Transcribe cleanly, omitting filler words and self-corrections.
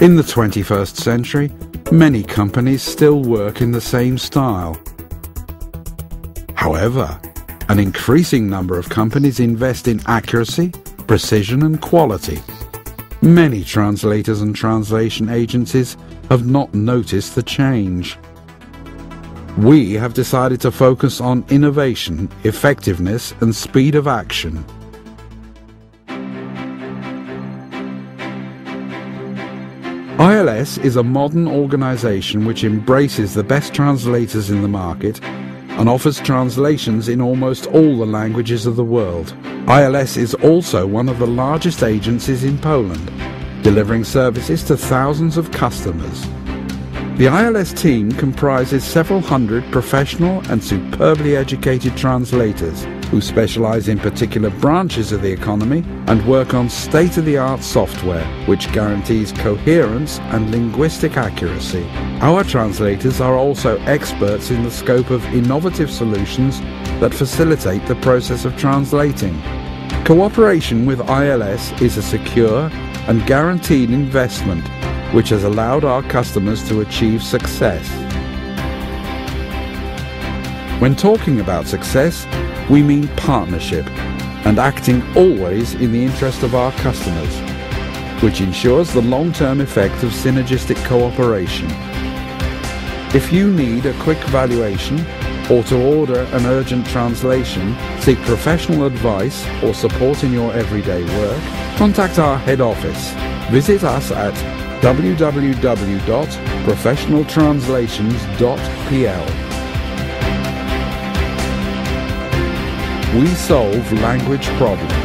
In the 21st century, many companies still work in the same style. However, an increasing number of companies invest in accuracy, precision and quality. Many translators and translation agencies have not noticed the change. We have decided to focus on innovation, effectiveness and speed of action. ILS is a modern organization which embraces the best translators in the market and offers translations in almost all the languages of the world. ILS is also one of the largest agencies in Poland, delivering services to thousands of customers. The ILS team comprises several hundred professional and superbly educated translators who specialize in particular branches of the economy and work on state-of-the-art software which guarantees coherence and linguistic accuracy. Our translators are also experts in the scope of innovative solutions that facilitate the process of translating. Cooperation with ILS is a secure and guaranteed investment which has allowed our customers to achieve success. When talking about success, we mean partnership and acting always in the interest of our customers, which ensures the long-term effect of synergistic cooperation. If you need a quick valuation or to order an urgent translation, seek professional advice or support in your everyday work, contact our head office. Visit us at www.professionaltranslations.pl. We solve language problems.